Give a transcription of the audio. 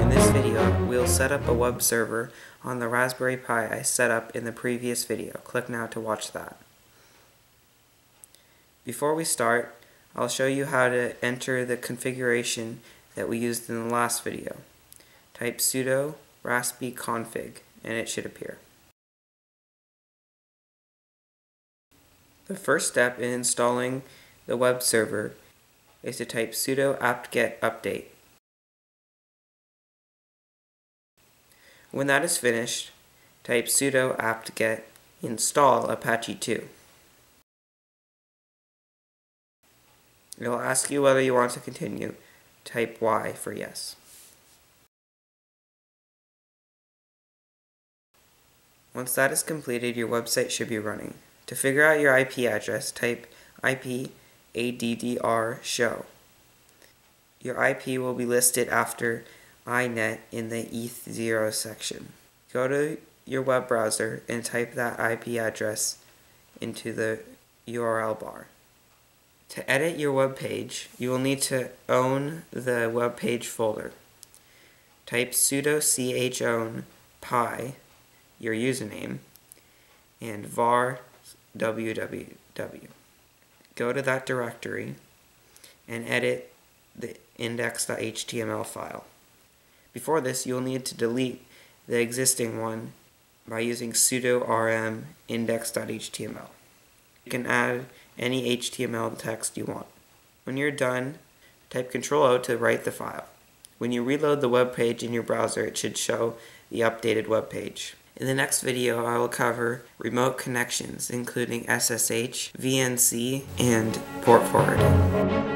In this video, we'll set up a web server on the Raspberry Pi I set up in the previous video. Click now to watch that. Before we start, I'll show you how to enter the configuration that we used in the last video. Type sudo raspi-config and it should appear. The first step in installing the web server is to type sudo apt-get update. When that is finished, type sudo apt-get install Apache 2. It will ask you whether you want to continue. Type Y for yes. Once that is completed, your website should be running. To figure out your IP address, type IP addr show. Your IP will be listed after INET in the ETH0 section. Go to your web browser and type that IP address into the URL bar. To edit your web page, you will need to own the web page folder. Type sudo chown pi, your username, and var www. Go to that directory and edit the index.html file. Before this, you'll need to delete the existing one by using sudo rm index.html. You can add any HTML text you want. When you're done, type Ctrl-O to write the file. When you reload the web page in your browser, it should show the updated web page. In the next video, I will cover remote connections, including SSH, VNC, and port forwarding.